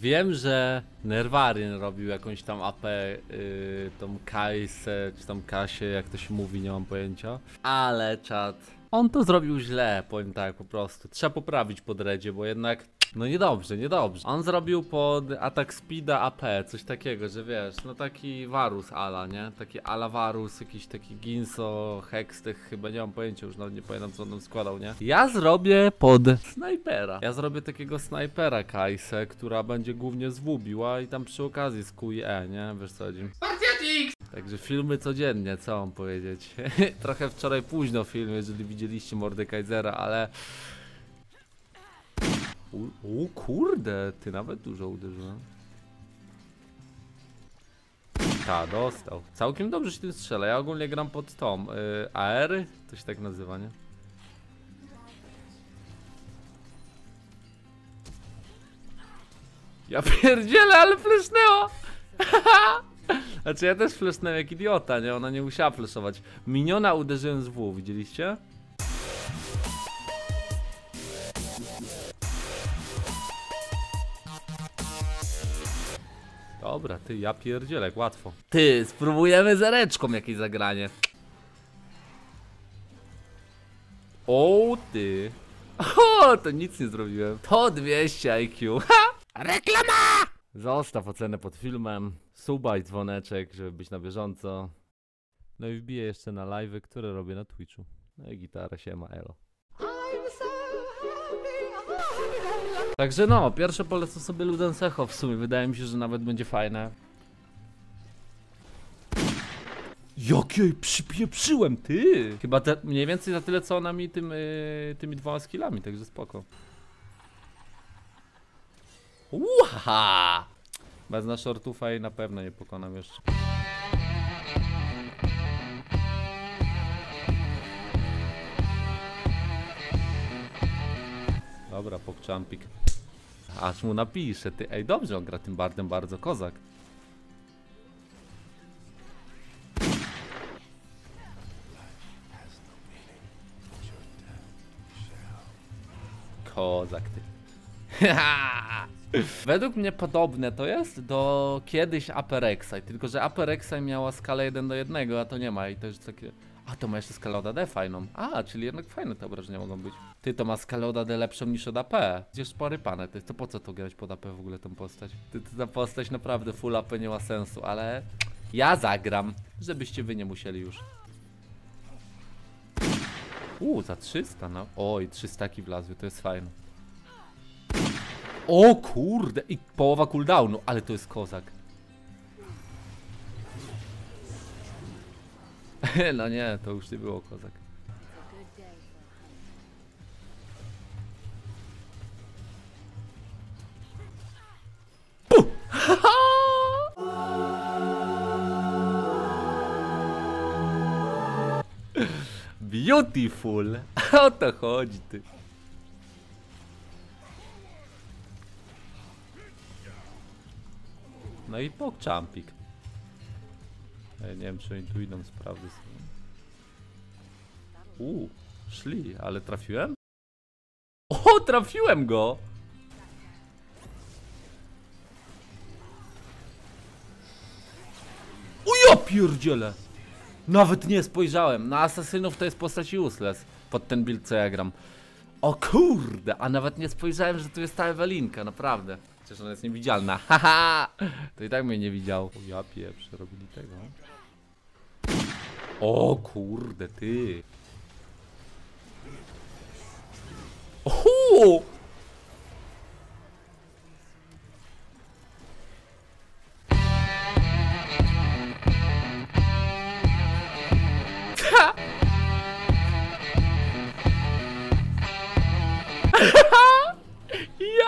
Wiem, że Nerwaryn robił jakąś tam AP, tą Kai'Sę, czy tam Kasię, jak to się mówi, nie mam pojęcia. Ale czad, on to zrobił źle, powiem tak po prostu. Trzeba poprawić pod redzie, bo jednak, no niedobrze, niedobrze. On zrobił pod Atak Speeda AP, coś takiego, że wiesz, no taki Warus ala, nie? Taki ala Warus, jakiś taki Ginso Hex, tych chyba, nie mam pojęcia, już nawet nie pamiętam, co on nam składał, nie? Ja zrobię pod Snajpera. Ja zrobię takiego Snajpera Kai'Sę, która będzie głównie zwubiła i tam przy okazji skuje, nie? Wiesz co chodzi? Spartiatix! Także filmy codziennie, co mam powiedzieć? Trochę wczoraj późno filmy, jeżeli widzieliście Mordekajzera, ale... O kurde, ty nawet dużo uderzyłem. Ta, dostał. Całkiem dobrze się tym strzela. Ja ogólnie gram pod tą AR, to się tak nazywa, nie? Ja pierdzielę, ale flesznęło! Znaczy ja też flesznęłem jak idiota, nie? Ona nie musiała fleszować. Miniona uderzyłem z W, widzieliście? Dobra, ty, ja pierdzielek, łatwo. Ty, spróbujemy z Ereczką jakieś zagranie. O, ty. O, to nic nie zrobiłem. To 200 IQ. Ha! Reklama! Zostaw ocenę pod filmem, suba i dzwoneczek, żeby być na bieżąco. No i wbiję jeszcze na live'y, które robię na Twitchu. No i gitarę, siema, elo. Także no, pierwsze polecę sobie Ludens Echo w sumie, wydaje mi się, że nawet będzie fajne. Jak jej przypieprzyłem, ty! Chyba te, mniej więcej za tyle co ona mi tymi dwoma skillami, także spoko. Uha! Bez na shortufa jej na pewno nie pokonam jeszcze. Dobra, pokczampik. Aż mu napiszę, ty. Ej, dobrze on gra tym bardem, bardzo kozak. Kozak, ty. Według mnie podobne to jest do kiedyś Aperexaj, tylko że Aperexaj miała skalę 1:1, a to nie ma i to jest takie... A to ma jeszcze Scaloda D fajną. A, czyli jednak fajne te obrażenia mogą być. Ty, to ma Scaloda D lepszą niż od AP. Gdzież porypane, to po co to grać pod AP w ogóle tą postać? Ty, ta postać naprawdę full AP nie ma sensu, ale ja zagram, żebyście wy nie musieli już. Za 300, no. Oj, 300 wlazły, to jest fajne. O kurde, i połowa cooldownu, ale to jest kozak. No nie, to już nie było kozak. Beautiful! O to chodzi, ty. No i pokczampik. Ja nie wiem, czy oni tu idą, sprawdzę sobie. Szli, ale trafiłem? O, trafiłem go! O ja pierdzielę! Nawet nie spojrzałem. Na asasynów to jest postać useless. Pod ten build, co ja gram. O kurde, a nawet nie spojrzałem, że tu jest ta Ewelinka, naprawdę. Przecież ona jest niewidzialna, haha! To i tak mnie nie widział. O ja pieprze, robili tego. O kurde, ty! Oho!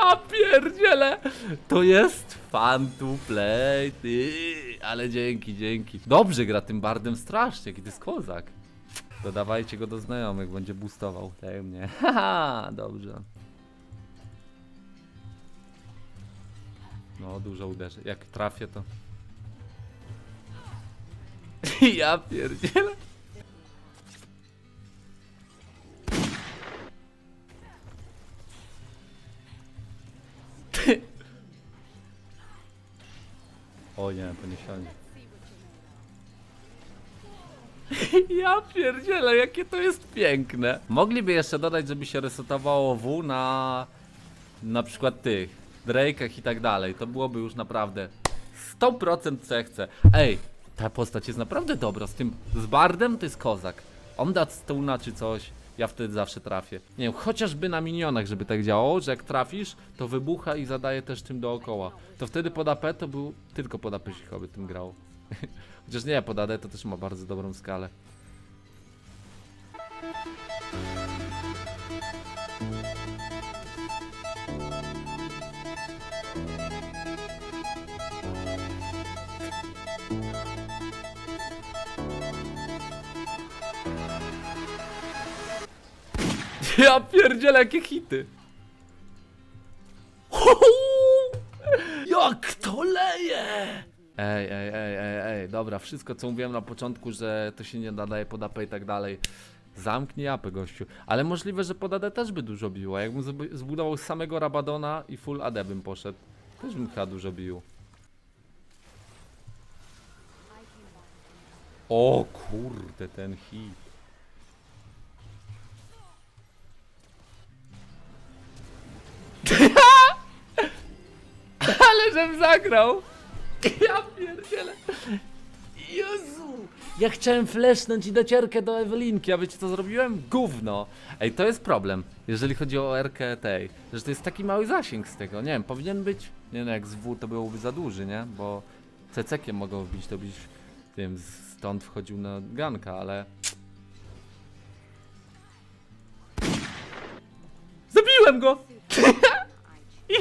Ja pierdzielę! To jest fun to play, ty. Ale dzięki, dzięki. Dobrze gra tym bardem strasznie, jaki to jest kozak. Dodawajcie go do znajomych, będzie boostował tajemnie. Haha, dobrze. No, dużo uderzy. Jak trafię, to... Ja pierdzielę! O nie, to nie siądzie. Ja pierdzielę, jakie to jest piękne. Mogliby jeszcze dodać, żeby się resetowało W na przykład tych Drake'ach i tak dalej. To byłoby już naprawdę 100% cechce. Ej, ta postać jest naprawdę dobra. Z tym, z Bardem to jest kozak. On da stuna czy coś, ja wtedy zawsze trafię. Nie wiem, chociażby na minionach, żeby tak działało, że jak trafisz, to wybucha i zadaje też tym dookoła. To wtedy pod AP to był... Tylko pod AP się chyba by tym grało. Chociaż nie, pod AD to też ma bardzo dobrą skalę. Ja pierdzielę, jakie hity! Jak to leje! Ej, dobra, wszystko co mówiłem na początku, że to się nie nadaje pod AP i tak dalej. Zamknij apę, gościu. Ale możliwe, że pod AD też by dużo biło. Jakbym zbudował samego Rabadona i full AD bym poszedł, też bym chyba dużo bił. O kurde, ten hit. Ale żem zagrał! Ja pierdzielę! Jezu! Ja chciałem flashnąć i docierkę do Ewelinki, a wiecie co zrobiłem? Gówno! Ej, to jest problem, jeżeli chodzi o Erkę tej, że to jest taki mały zasięg z tego, nie wiem, powinien być... Nie no, jak z W to byłoby za duży, nie? Bo CC-kiem mogą wbić, to byś tym stąd wchodził na ganka, ale... Zabiłem go!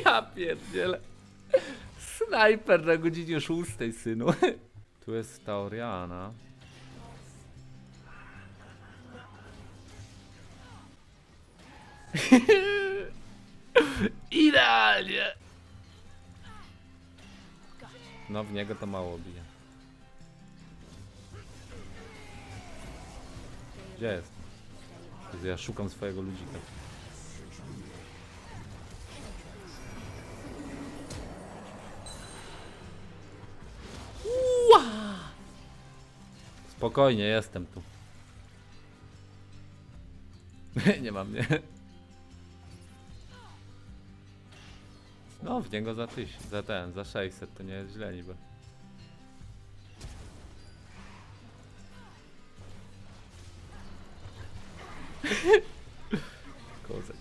Ja pierdzielę! Snajper na godzinie 6, synu. Tu jest ta Oriana. Idealnie. No w niego to mało bije. Gdzie jest? Ja szukam swojego ludzika. Spokojnie, jestem tu. Nie mam mnie. No, w niego za 1000, za 600 to nie jest źle niby. Kozak.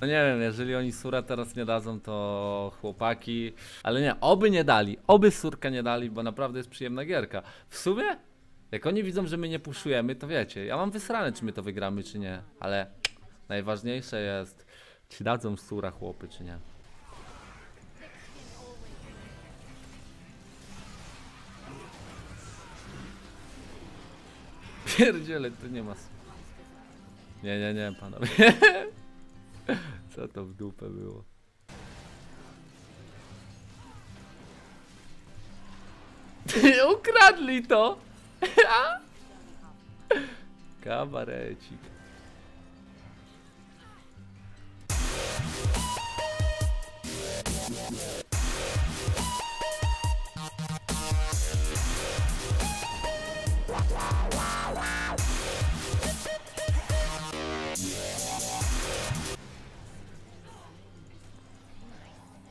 No nie wiem, jeżeli oni sura teraz nie dadzą, to chłopaki. Ale nie, oby nie dali, oby surka nie dali, bo naprawdę jest przyjemna gierka. W sumie, jak oni widzą, że my nie puszujemy, to wiecie, ja mam wysrane, czy my to wygramy, czy nie. Ale najważniejsze jest, czy dadzą sura chłopy, czy nie. Pierdziele, tu nie ma sura. Nie, panowie. Co to w dupę było? Ukradli to! Kabarecik.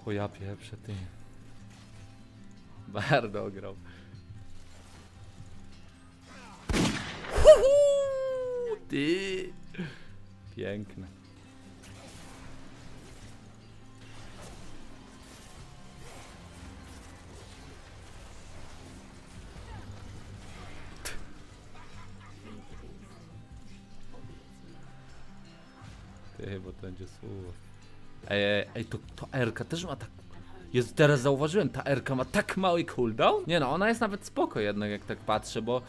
O ja pieprzę, ty. Bardzo ograł. Ty. Piękne. Ty, bo to będzie słowo. Ej, to Erka też ma tak... Jezu, teraz zauważyłem, ta Erka ma tak mały cooldown? Nie no, ona jest nawet spoko jednak, jak tak patrzę, bo...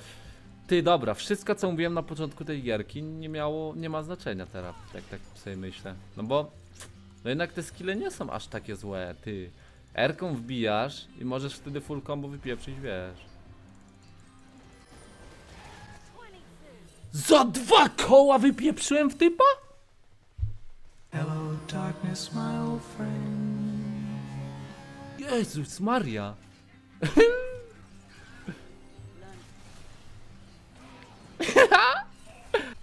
Ty, dobra, wszystko co mówiłem na początku tej gierki nie ma znaczenia teraz, jak tak sobie myślę. No bo... No jednak te skille nie są aż takie złe, ty. Erką wbijasz i możesz wtedy full combo wypieprzyć, wiesz. Za 2 koła wypieprzyłem w typa? Hello, darkness, my old friend. Jezus Maria.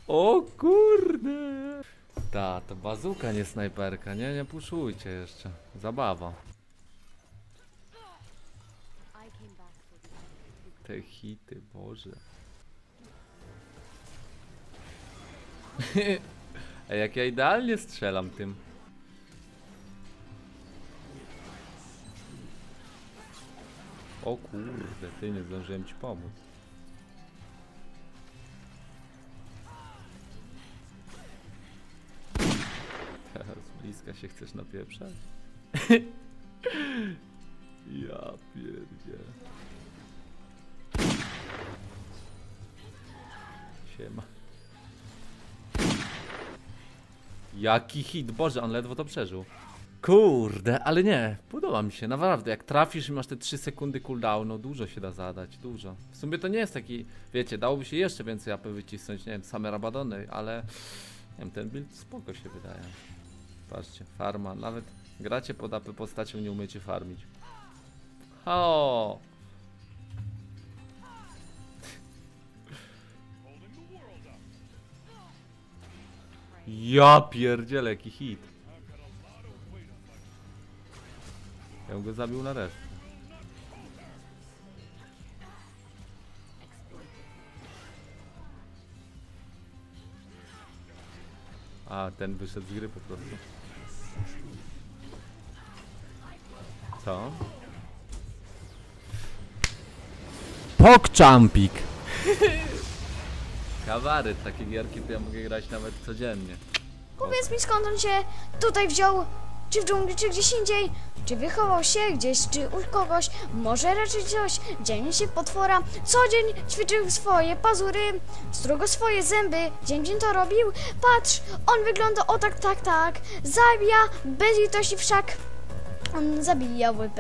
O kurde. Ta, to bazuka, nie snajperka. Nie, nie puszujcie jeszcze. Zabawa. Te hity, Boże. Ej, jak ja idealnie strzelam tym. O kurde, ty, nie zdążyłem ci pomóc. Z bliska się chcesz napieprzać? Ja pierdzie. Siema. Jaki hit, Boże, on ledwo to przeżył. Kurde, ale nie, podoba mi się, naprawdę, jak trafisz i masz te 3 sekundy cooldownu, dużo się da zadać, dużo. W sumie to nie jest taki, wiecie, dałoby się jeszcze więcej AP wycisnąć, nie wiem, same Rabadony, ale... Nie wiem, ten build spoko się wydaje. Patrzcie, farma, nawet gracie pod AP postacią, nie umiecie farmić. O! Ja pierdzielę, jaki hit. Ja bym go zabił na resztę. A, ten wyszedł z gry po prostu. Co? Pokczampik! Kawaryt, takie gierki to ja mogę grać nawet codziennie. Powiedz mi, skąd on się tutaj wziął? Czy w dżungli, czy gdzieś indziej? Czy wychował się gdzieś, czy u kogoś? Może raczej coś? Dzielnie się potwora. Co dzień ćwiczył swoje pazury, strugo swoje zęby. Dzień to robił. Patrz, on wygląda o tak. Zabija bez litości wszak. On zabijał łeb.